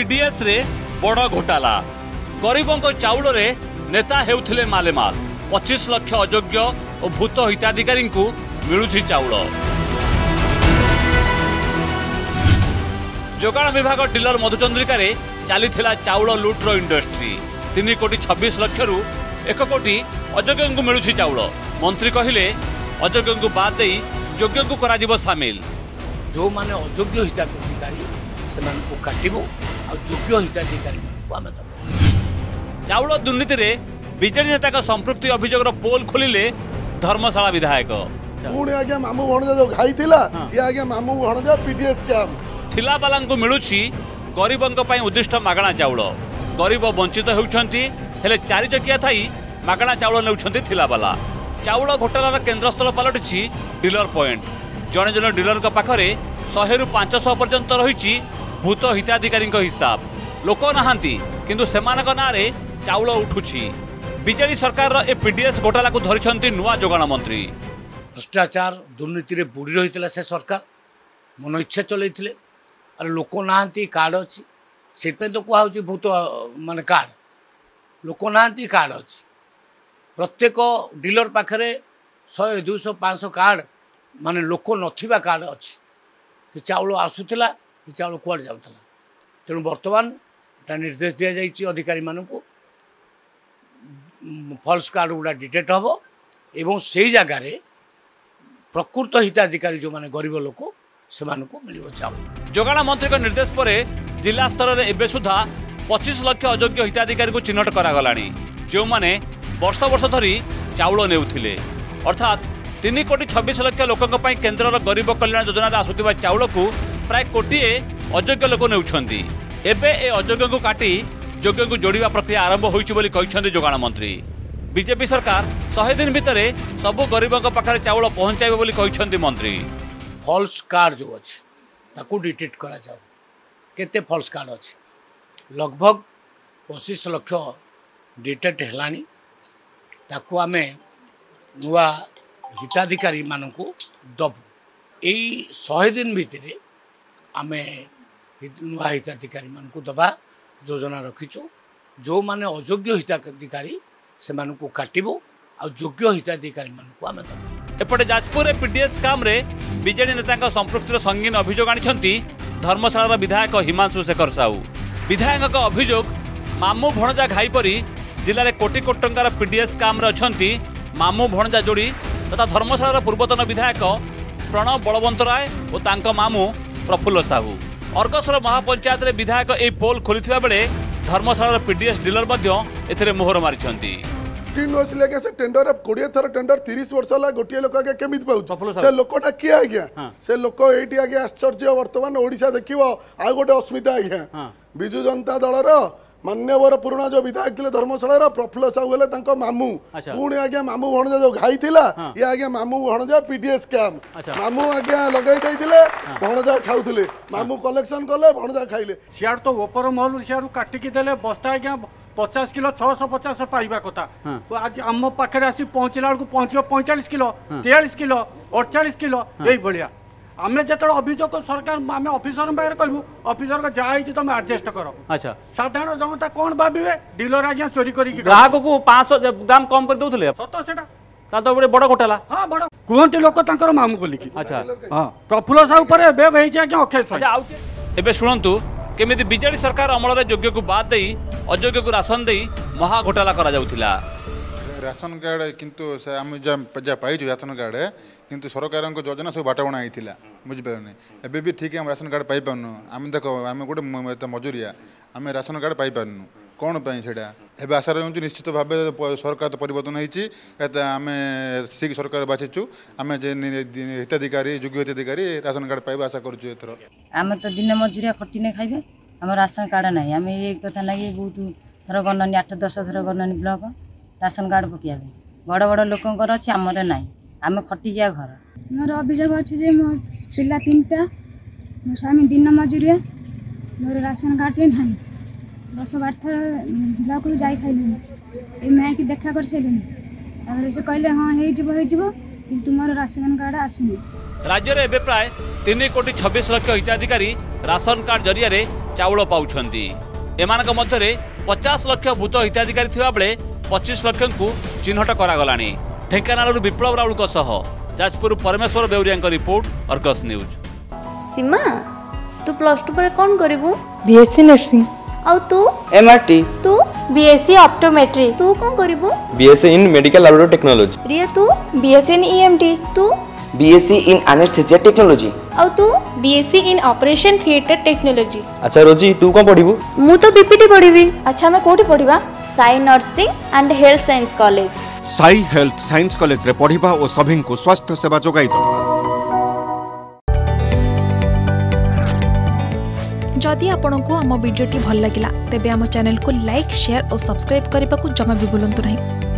PDS रे बड़ घोटाला गरीबों चाउल रे नेता हेउथिले मालेमाल 25 लाख अयोग्य और भूत हिताधिकारी मिलुछि चाउल। जोगाण विभाग डीलर मधुचंद्रिकार चली चाउल लुट्र इंडस्ट्री 3 कोटी 26 लाख रु 1 कोटी अयोग्य मिलुछि चाउल। मंत्री कहिले अयोग्य बाद दे योग्य को करा सामिल। जो माने अयोग्य हिताधिकारी से काटबू आ योग्य हिताधिकारी चाउल दुर्नीति रे बीजेडी नेता का संपृक्ति अभियोग पोल खोलिले धर्मशाला विधायक। पुणी आज्ञा मामू भणजा जो घाई थिला ये आज्ञा मामू भणजा पीडीएस काम थिला बालां को मिलुछि गरीबों पई उद्दिष्ट मागणा चाउल। गरीब वंचित होउछंती हेले चारि चकिया थाई मागणा चाउल नेउछंती थिला बाला। चाउल घोटालार केन्द्रस्थल पलटिछि डीलर पॉइंट। जने जने डीलर का पाखरे 100 रु 500 पर्यंत रहिछि भूत हिताधिकारी हिसाब। लोक नहांती किंतु सेमान नारे चाउल उठुछि। बीजेडी सरकार ए पीडीएस घोटाला को धरिछंती नुआ जोगाण मंत्री। भ्रष्टाचार दुर्नीति रे बुड़ी रहितला से सरकार मन इच्छा चलैथिले आरो लोक नहांती कार्ड अछि से पे तो कुआ होछि भूत माने कार्ड लोक नहांती कार्ड अछि। प्रत्येक डीलर पाखरे 100 200 500 कार्ड माने लोक नथिबा कार्ड अछि कि चाउल आसुतला कि चाउल कुआर जाउतला। तेनु वर्तमान ता निर्देश दिया जाइछि अधिकारी माननको फल्स कार्ड गुड़ा डिटेक्ट हम एवं से जगार प्रकृत हिताधिकारी जो माने गरीब लोक से मिल चाउल। जोगाण मंत्री का निर्देश पर जिला स्तर में एवं सुधा 25 लाख अयोग्य हिताधिकारी को चिन्हट करा जो माने वर्ष वर्ष धरी चाउल नेउथिले अर्थात 3 कोटी 26 लाख लोक केन्द्र गरीब कल्याण योजना आसुवा चाउल को प्राय कोटिए अयोग्य लोक नेउछंती। एबे ए अयोग्य को काटी योग्य को जोड़ा प्रक्रिया आरंभ होती। जोगाण मंत्री बीजेपी सरकार 100 दिन भीतर सबू गरीबों पाखे चाउल पहुंचाइबे। मंत्री फॉल्स कार्ड जो अच्छे डिटेक्ट करा जाओ केते फॉल्स कार्ड अच्छे लगभग 25 लाख डिटेक्ट हेलानी ताकू आमे नुआ हिताधिकारी मानकू दबू। एई 100 दिन भीतर आमे नुआ हिताधिकारी मानकू दबा योजना रखीचु। जो माने अयोग्य हिताधिकारी से मानकू काटिबू आ योग्य हिताधिकारी मानकू आमे दबू। एपटे जाजपुर रे पीडीएस काम रे बीजेडी नेता का संपृक्तिर संगीन अभियोग आनिछंती धर्मशाला विधायक हिमांशु शेखर साहू। विधायक का अभियोग मामू भणजा घाई परी जिले में कोटी कोटी टंकार पीडीएस काम रे अछंती मामू भणजा जोड़ी तथा धर्मशाला पूर्वतन विधायक प्रणव बलवंत राय और तांका मामू प्रफुल्ल साहू। अर्गसर महापंचायत रे विधायक ए पोल खोलिथिबा बेले धर्मशाला पीडीएस डीलर मध्य एथिरे मोहर मारिछंती। टीम नोस लेके से टेंडर अब 20 थरा टेंडर 30 वर्ष ला गोटिए लोक के केमित पाउ से लोकटा के आ गया से लोक एटी आ गया आश्चर्य। वर्तमान ओडिसा देखिवो आ गोटे अस्मिता आ गया। बिजु जनता दल रो मान्यवर पुराणा जो विधायक थे धर्मशाला प्रफुल्ल साहू हेले तांको मामू। पुणी आज्ञा मामू भणजा जो घाई थिला ये आज्ञा मामू भणजा पीडीएस काम मामू आज्ञा लगाई जाइतिले भणजा खाउथिले मामू कलेक्शन कले भणजा खाइले सियार तो ऊपर महल सियार काटिकी देले बस्ता आज्ञा 50 किलो 650 पाइबा कथा आज आम पाखे आसी पहुँचला बेलू पहुँचो 45 किलो 43 किलो 48 किलो यही भाया। आम जो अभियोग सरकार आम अफिसर बाहर कहूँ अफिसर का जहाँ तुम आडजस्ट कर। अच्छा साधारण जनता कौन भावे डीलर आज चोरी करके ग्राहक को 500 ग्राम कम कर दूसरे सत से बड़े बड़ घोटाला। हाँ बड़ कहते लोक मामू बोलिकी। अच्छा हाँ प्रफुल्ल साहू पर अक्षय शुणु केमी बीजेडी सरकार अमल में योग्य को बाद दे अयोग्य को राशन दे महा घोटाला करा। राशन कार्ड किंतु से आम जहाँ पाई राशन कार्ड किंतु सरकार को योजना सब बाटबणा होता बुझीपार ना एबे भी ठीक आम राशन कार्ड पाई पारनु। आम देख आम गोटे मजुरिया आम राशन कार्ड पाई पारनु कौन से आशा रही निश्चित भाव सरकार तो परिवर्तन होती आम ठीक सरकार बाछीचु आम हिताधिकारी योग्य हिताधिकारी राशन कार्ड पाइबा आशा करूँ। आम तो दिन मजुरिया खटिने खाइबा आम राशन कार्ड ना आम ये कथा ना बहुत थर गणनी 8-10 थर गणनी ब्लॉक राशन कार्ड पकड़ बड़ बड़ लोक अच्छे आमर ना आम खटिकिया घर। मोर अभियोग अच्छे जे मो पिला 3टा मो स्वामी दिन मजुरिया मोर राशन कार्ड ना 10-12 थर ब्लॉक को जाई साइले मैं कि देखा कर सारे से कहले हाँ हो तुम राशन कार्ड आसुनी। राज्य में प्राय 3 कोटी 26 लाख हिताधिकारी राशन कार्ड जरिए चाउल पाउछंती। एमानक मध्यरे 50 लाख भूत हिताधिकारी थिबा बेले 25 लाख को चिन्हट करागलानी। ढेंकानालू विप्लव राउल को सह जाजपुर परमेश्वर बेउरियांक रिपोर्ट अर्गस न्यूज। सीमा तू प्लस 2 पर कौन करिवु? BSc nursing. और तू? एमआरटी। तू? BSc optometry. तू कौन करिवु? BSc in medical laboratory technology. Riya तू? BSc in EMT. तू? BSc in anaesthesia technology. और तू? BSc in operation theatre technology. अच्छा रोजी तू कौन पढिबु? मु तो बीपीटी पढिबी। अच्छा मैं कोठी पढिबा? Sai nursing and health science college. Sai health science college रे पढिबा ओ सभिं को स्वास्थ्य सेवा जोगाई दो। जदि आपंक आम भिडी भल लगा तेब आम चैनल को लाइक, शेयर और सब्सक्राइब करने को जमा भी भूलु नहीं।